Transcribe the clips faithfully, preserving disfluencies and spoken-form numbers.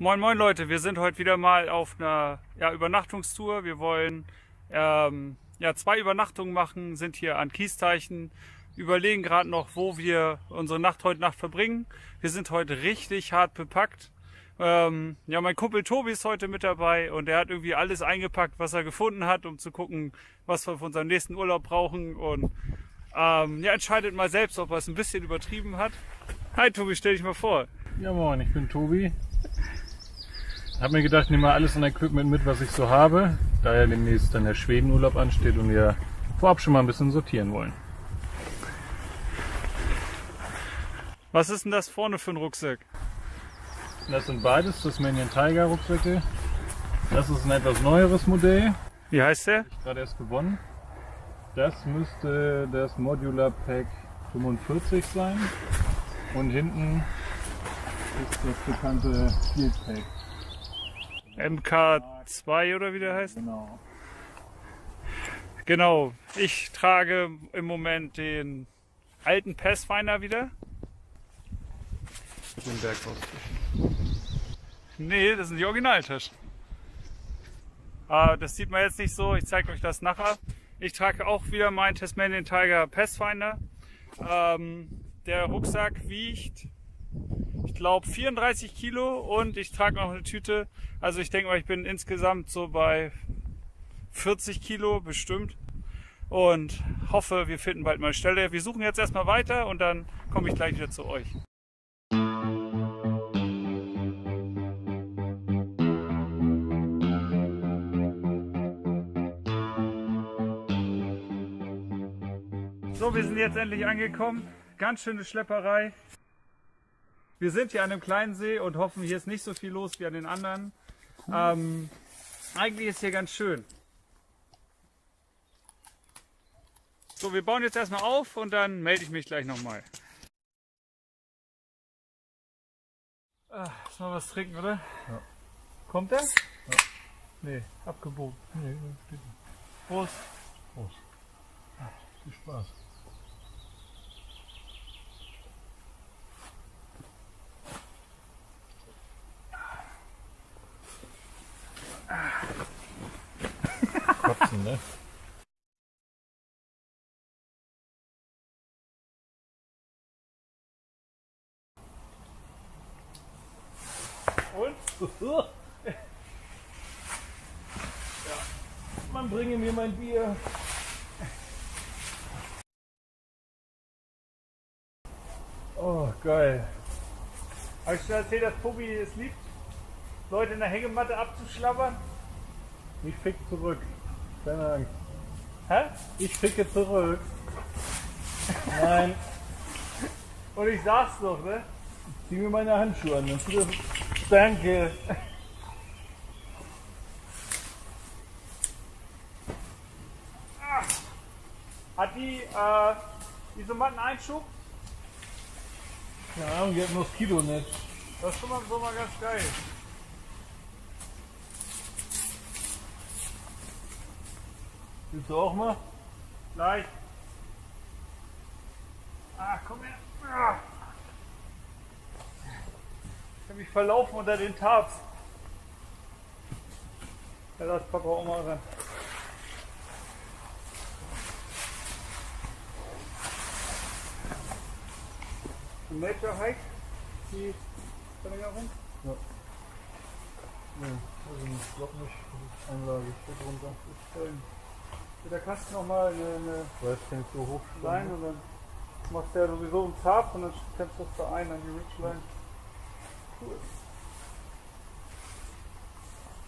Moin moin Leute, wir sind heute wieder mal auf einer ja, Übernachtungstour. Wir wollen ähm, ja, zwei Übernachtungen machen, sind hier an Kiesteichen, überlegen gerade noch, wo wir unsere Nacht heute Nacht verbringen. Wir sind heute richtig hart bepackt. Ähm, ja, mein Kumpel Tobi ist heute mit dabei und er hat irgendwie alles eingepackt, was er gefunden hat, um zu gucken, was wir für unseren nächsten Urlaub brauchen. Und ähm, ja, entscheidet mal selbst, ob er es ein bisschen übertrieben hat. Hi Tobi, stell dich mal vor. Ja moin, ich bin Tobi. Ich habe mir gedacht, ich nehme mal alles an Equipment mit, was ich so habe, da ja demnächst dann der Schwedenurlaub ansteht und wir vorab schon mal ein bisschen sortieren wollen. Was ist denn das vorne für ein Rucksack? Das sind beides Tasmanian Tiger Rucksäcke. Das ist ein etwas neueres Modell. Wie heißt der? Ich gerade erst gewonnen. Das müsste das Modular Pack fünfundvierzig sein. Und hinten ist das bekannte Field Pack. M K zwei oder wie der heißt? Genau. Genau. Ich trage im Moment den alten Pathfinder wieder. Den Berg nee, das sind die Originaltaschen. Aber das sieht man jetzt nicht so. Ich zeige euch das nachher. Ich trage auch wieder meinen Tasmanian Tiger Pathfinder. Ähm, der Rucksack wiegt, ich glaube, vierunddreißig Kilo und ich trage noch eine Tüte. Also ich denke mal, ich bin insgesamt so bei vierzig Kilo bestimmt und hoffe, wir finden bald mal eine Stelle. Wir suchen jetzt erstmal weiter und dann komme ich gleich wieder zu euch. So, wir sind jetzt endlich angekommen. Ganz schöne Schlepperei. Wir sind hier an einem kleinen See und hoffen, hier ist nicht so viel los wie an den anderen. Cool. Ähm, eigentlich ist hier ganz schön. So, wir bauen jetzt erstmal auf und dann melde ich mich gleich nochmal. Ah, lass mal was trinken, oder? Ja. Kommt der? Ja. Nee, abgebogen. Nee, steht nicht. Prost. Prost. Ah, viel Spaß. Kotzen, ne? Und? Ja. Man bringe mir mein Bier. Oh, geil. Habe ich schon erzählt, dass Tobi es liebt, Leute in der Hängematte abzuschlabbern? Ich fick zurück. Keine Angst. Hä? Ich ficke zurück. Nein. Und ich sag's doch, ne? Ich zieh mir meine Handschuhe an. Das das. Danke. Hat die äh, Isomatten Einschub? Keine Ahnung, die hat Moskitonetz. Das ist schon mal, so mal ganz geil. Willst du auch mal? Gleich. Ah, komm her. Ah. Ich habe mich verlaufen unter den Tabs. Da läuft Papa auch mal ran. Ein Major Hike? Die Verlängerung? Ja. Nein, also ich glaube nicht. Das ist Einlage. Ich bin runter. Ich da kannst du nochmal eine Line und dann machst du ja sowieso einen Tab und dann kämpfst du das da ein an die Ridgeline. Cool.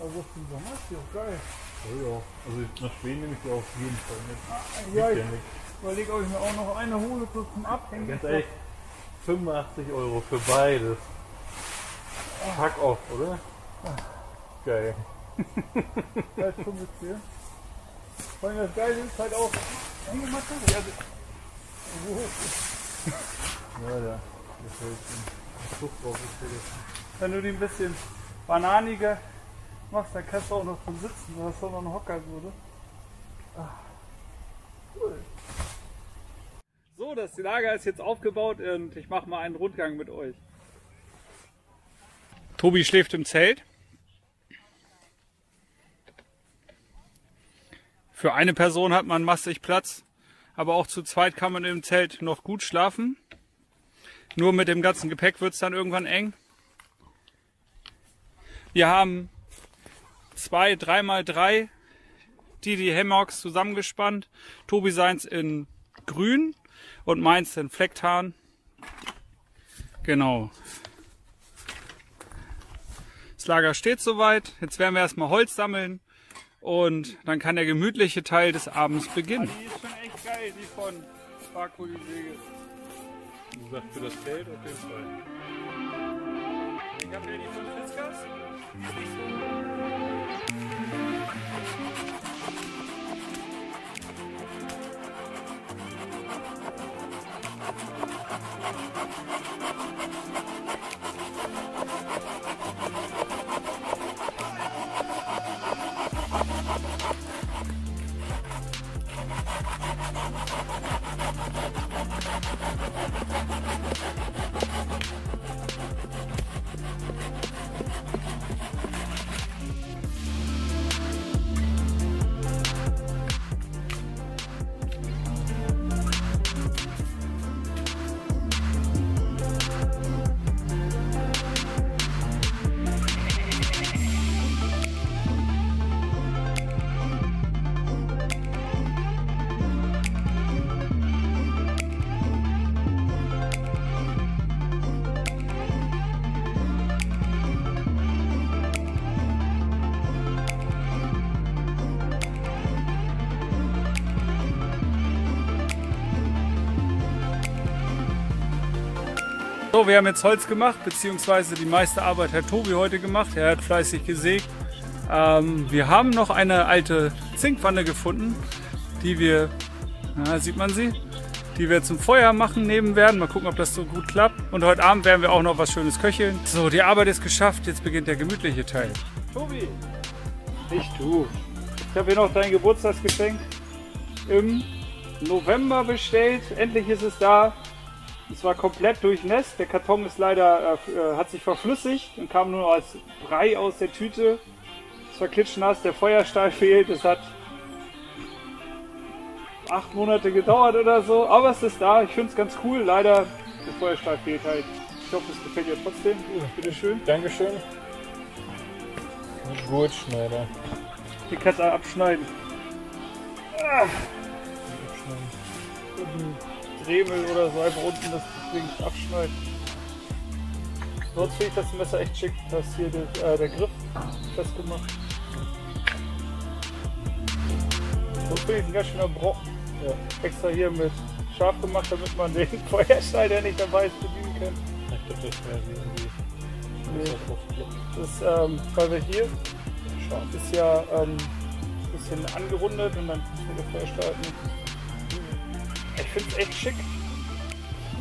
Also das im Sommer ist die auch geil. Ja, ja. Also nach Schweden nehme ich die auf jeden Fall mit. Ah, ja, ich ja überlege, ob ich mir auch noch eine hole kurz zum Abhängen. Ganz ehrlich, fünfundachtzig Euro für beides. Fuck off, oder? Ach. Geil. Das ist schon mit dir. Vor allem das Geile ist halt auch angemacht. Ja, also, oh. Ja, ja. Das fällt Zucht drauf. Wenn du die ein bisschen bananiger machst, dann kannst du auch noch vom Sitzen, weil das doch noch ein Hocker wurde. Ah. Cool. So, das Lager ist jetzt aufgebaut und ich mache mal einen Rundgang mit euch. Tobi schläft im Zelt. Für eine Person hat man massig Platz, aber auch zu zweit kann man im Zelt noch gut schlafen. Nur mit dem ganzen Gepäck wird es dann irgendwann eng. Wir haben zwei drei mal drei die die Hammocks zusammengespannt. Tobi seins in grün und meins in Flecktarn. Genau. Das Lager steht soweit. Jetzt werden wir erstmal Holz sammeln. Und dann kann der gemütliche Teil des Abends beginnen. Die ist schon echt geil, die von Bahco, die Säge. Du sagst für das Feld auf jeden Fall. Ich habe hier die fünf Fiskars. Ist nicht so. So, wir haben jetzt Holz gemacht, beziehungsweise die meiste Arbeit hat Tobi heute gemacht. Er hat fleißig gesägt. Ähm, wir haben noch eine alte Zinkpfanne gefunden, die wir, na, sieht man sie, die wir zum Feuer machen nehmen werden. Mal gucken, ob das so gut klappt. Und heute Abend werden wir auch noch was Schönes köcheln. So, die Arbeit ist geschafft. Jetzt beginnt der gemütliche Teil. Tobi, nicht du. Ich habe hier noch dein Geburtstagsgeschenk im November bestellt. Endlich ist es da. Es war komplett durchnässt, der Karton ist leider, äh, hat sich verflüssigt und kam nur als Brei aus der Tüte. Es war klitschnass, der Feuerstahl fehlt, es hat acht Monate gedauert oder so, aber es ist da, ich finde es ganz cool, leider der Feuerstahl fehlt halt. Ich hoffe, es gefällt dir trotzdem, bitteschön. Dankeschön. Mit Gurtschneider. Die Katze abschneiden. Ah. abschneiden. Mhm. Dremel oder so, einfach unten das Ding abschneiden. Sonst finde ich das Messer echt schick, dass hier der, äh, der Griff festgemacht. Sonst finde ich ein ganz schöner Brocken. Ja. Extra hier mit scharf gemacht, damit man den Feuerschneider nicht dabei ist bedienen kann. Ich glaube, das wäre irgendwie. Das, ähm, weil wir hier, scharf ist ja ähm, ein bisschen angerundet und dann ist der Feuerschneider nicht. Ich finde es echt schick.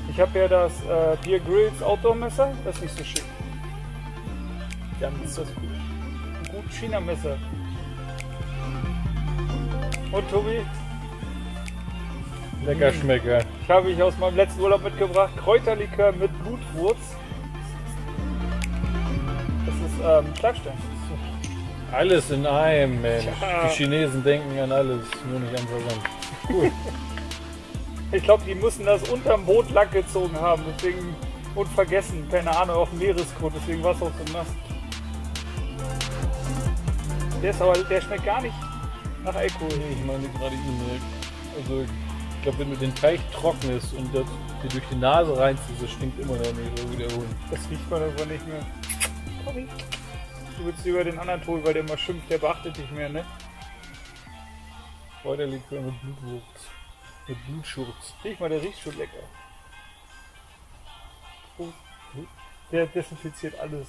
Ich habe ja das äh, Bear Grills Outdoor Messer, das ist nicht so schick. Dann ist das gut. Ein gutes China-Messer. Und Tobi? Lecker Schmecker. Ich habe ich aus meinem letzten Urlaub mitgebracht. Kräuterlikör mit Blutwurz. Das ist ähm, Schlagstein. Alles in einem, Mensch. Ja. Die Chinesen denken an alles, nur nicht an Versand. Cool. Ich glaube, die müssen das unterm Boot lang gezogen haben, deswegen und vergessen, keine Ahnung, auf dem Meeresgrund, deswegen war es auch so nass. Der ist aber, der schmeckt gar nicht nach Alkohol. Ich meine gerade ihn, also ich glaube, wenn du den Teig trocknest und das dir durch die Nase reinziehst, das stinkt immer noch nicht so wie der Hund. Das riecht man aber nicht mehr. Sorry. Du willst lieber den anderen Tod, weil der immer schimpft, der beachtet dich mehr, ne? Kräuterlikör mit Blutwurz. Mit Blutschurz. Riech mal, der riecht schon lecker. Oh. Der desinfiziert alles.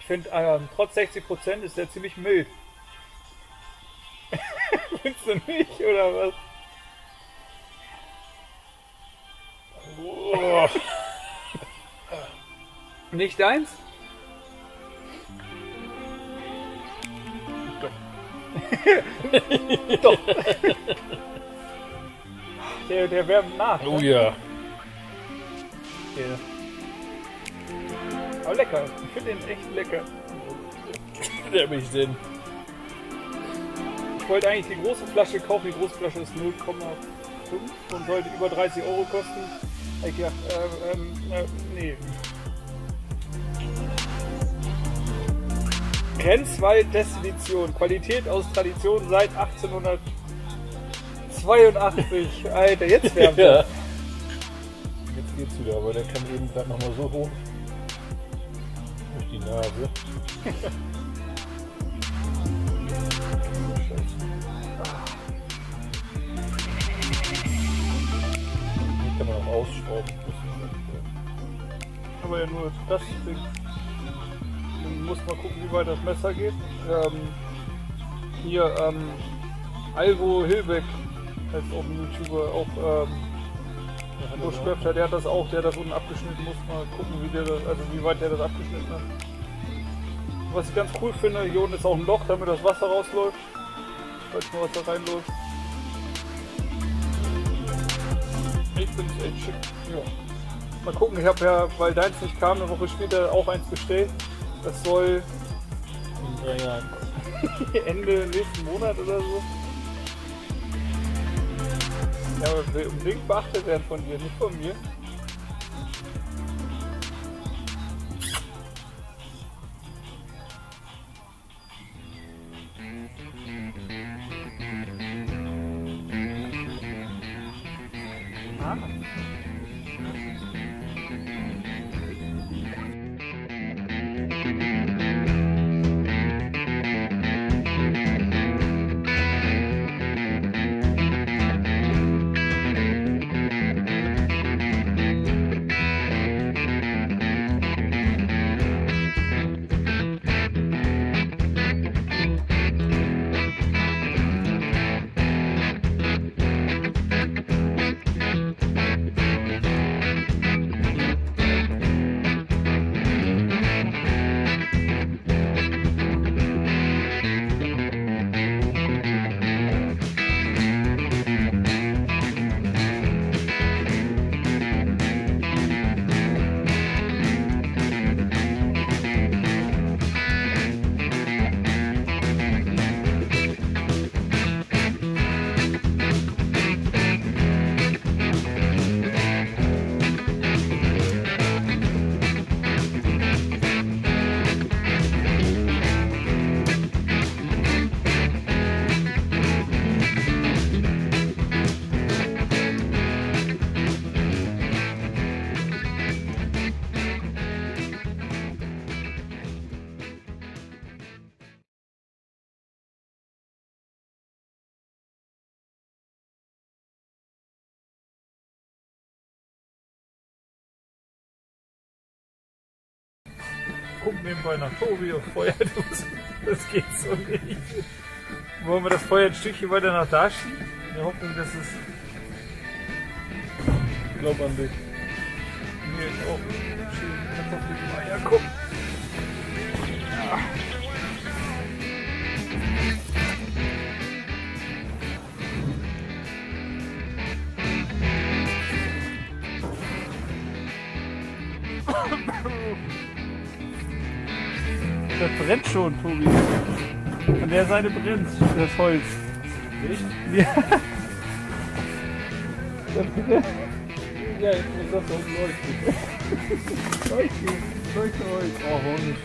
Ich finde, ähm, trotz sechzig Prozent ist der ziemlich mild. Findest du nicht, oder was? Oh. Nicht deins? Doch. Doch. Der, der wärmt nach. Oh ja. Yeah. Yeah. Aber lecker. Ich finde den echt lecker. Der mich denn. Ich wollte eigentlich die große Flasche kaufen. Die große Flasche ist null Komma fünf und sollte über dreißig Euro kosten. Ich dachte, ähm, äh, nee. Grenzwald-Destillation, Qualität aus Tradition seit achtzehnhundertzweiundachtzig. Alter, jetzt wärmt er. Ja. Jetzt geht's wieder, aber der kann eben gerade nochmal so hoch. Durch die Nase. Hier kann man auch ausschrauben. Aber ja nur das Ding. Muss mal gucken, wie weit das Messer geht. Ähm, hier ähm, Alvo Hilbeck, das ist auch ein YouTuber, auch ähm, der, der hat das auch, der hat das unten abgeschnitten. Muss mal gucken, wie der das, also wie weit der das abgeschnitten hat. Was ich ganz cool finde, hier unten ist auch ein Loch, damit das Wasser rausläuft. Ich weiß nicht, was da reinläuft. Ich finde es echt schick. Ja. Mal gucken, ich habe ja, weil deins nicht kam, eine Woche später auch eins bestellt. Das soll Ende nächsten Monat oder so. Ja, aber will unbedingt beachtet werden von dir, nicht von mir. Gucken nebenbei nach Tobi und feuert uns. Das geht so nicht. Wollen wir das Feuer ein Stückchen weiter nach da schieben? In der Hoffnung, dass es... Ich glaube an dich. Mir ist auch schön. Kannst auf die Eier gucken. Ja. Das brennt schon, Tobi. An der Seite brennt das Holz. Echt? Ja. Das brennt. Ja, jetzt muss das doch leuchten. Leuchten, leuchten Holz. Oh, warum nicht?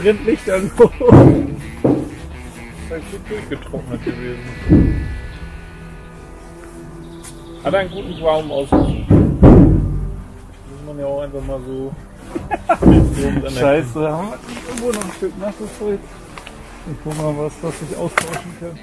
Brennt Licht an. Das ist halt gut durchgetrocknet gewesen. Hat einen guten Raum ausgesucht. Muss man ja auch einfach mal so. Scheiße, haben wir irgendwo noch ein Stück nasses Holz? Ich guck mal, was, was ich austauschen kann.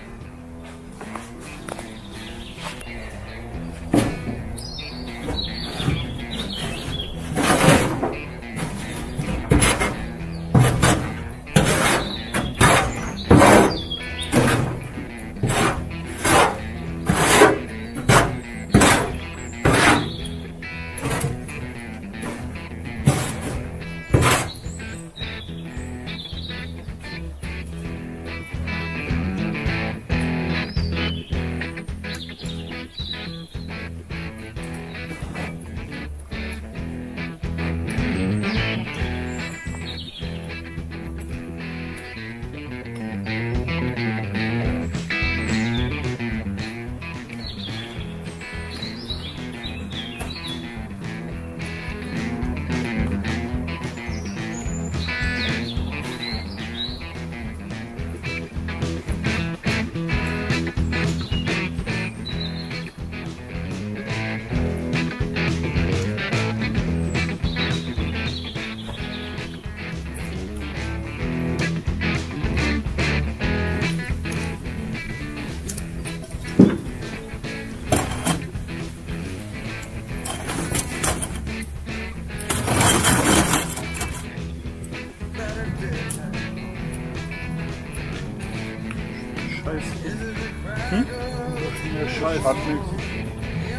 Hat nichts.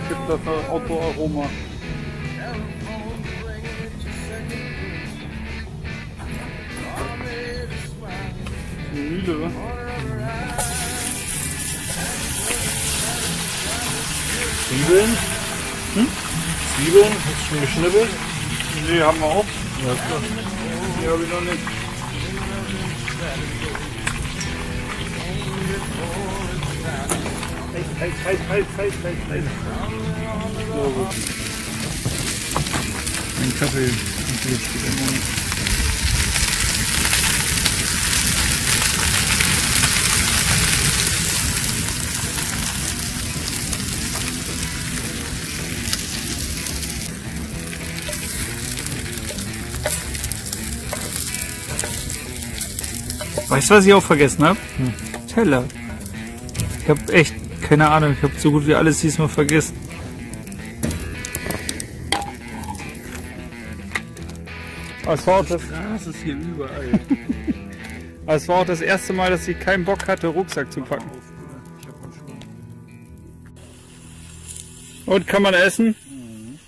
Gibt dafür Autoaroma. Müde. Zwiebeln? Hm? Zwiebeln? Hast du schon geschnippelt? Nee, haben wir auch. Ja, klar. Nee, hab ich noch nicht. Halt, halt, halt, halt, halt, halt. So gut. Ein Kaffee. Natürlich steht er noch nicht. Weißt du, was ich auch vergessen habe? Hm. Teller. Ich habe echt keine Ahnung, ich habe so gut wie alles diesmal vergessen. Es war auch das, das ist hier überall. Es war auch das erste Mal, dass ich keinen Bock hatte, Rucksack zu packen. Und kann man essen? Mhm.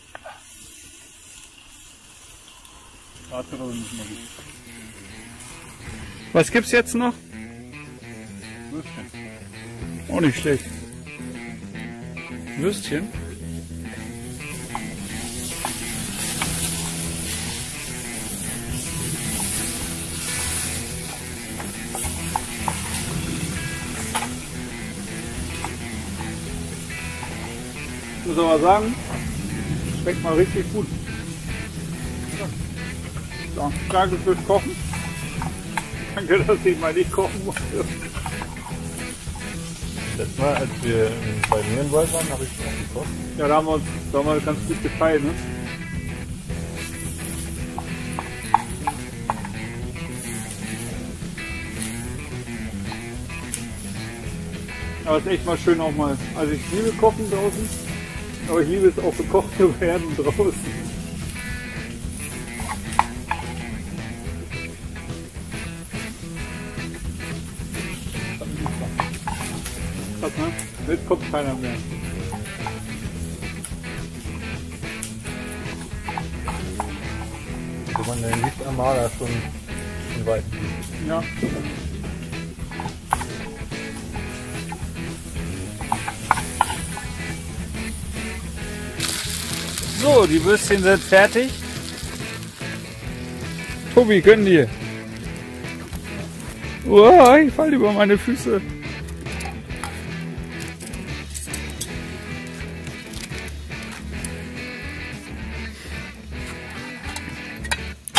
Was gibt's jetzt noch? Auch nicht schlecht. Würstchen. Ich muss aber sagen, schmeckt mal richtig gut. Ja, danke fürs Kochen. Danke, dass ich mal nicht kochen musste. Letztes Mal, als wir bei mir in Wald waren, habe ich schon gekocht. Ja, da haben wir uns damals ganz gut geteilt, ne? Aber es ist echt mal schön auch mal. Also ich liebe Kochen draußen, aber ich liebe es auch gekocht zu werden draußen. Jetzt kommt keiner mehr. Wenn man den Licht am Marder schon in Weiten sieht. Ja. So, die Würstchen sind fertig. Tobi, gönn dir. Uah, ich falle über meine Füße.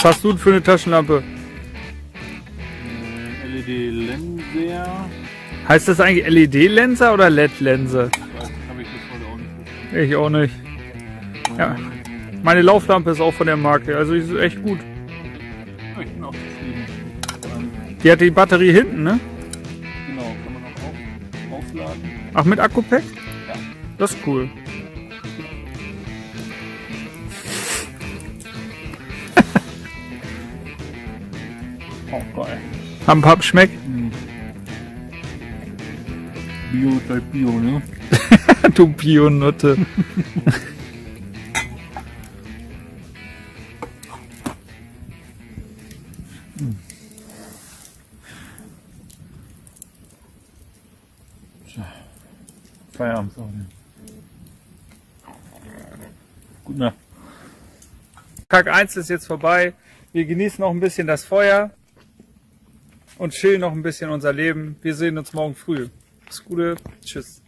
Passt gut für eine Taschenlampe. L E D-Lenser. Heißt das eigentlich L E D-Lenser oder L E D-Lenser? Ich, ich auch nicht. Ja. Meine Lauflampe ist auch von der Marke, also die ist echt gut. Ich bin auch zufrieden. Die hat die Batterie hinten, ne? Genau, kann man auch auf, aufladen. Ach, mit Akku-Pack? Ja. Das ist cool. Oh, geil. Hampap schmeckt. Mhm. Bio ist halt Bio, ne? Du Bio-Nutte. Feierabend. Gute Nacht. Tag eins ist jetzt vorbei. Wir genießen noch ein bisschen das Feuer und chillen noch ein bisschen unser Leben. Wir sehen uns morgen früh. Alles Gute. Tschüss.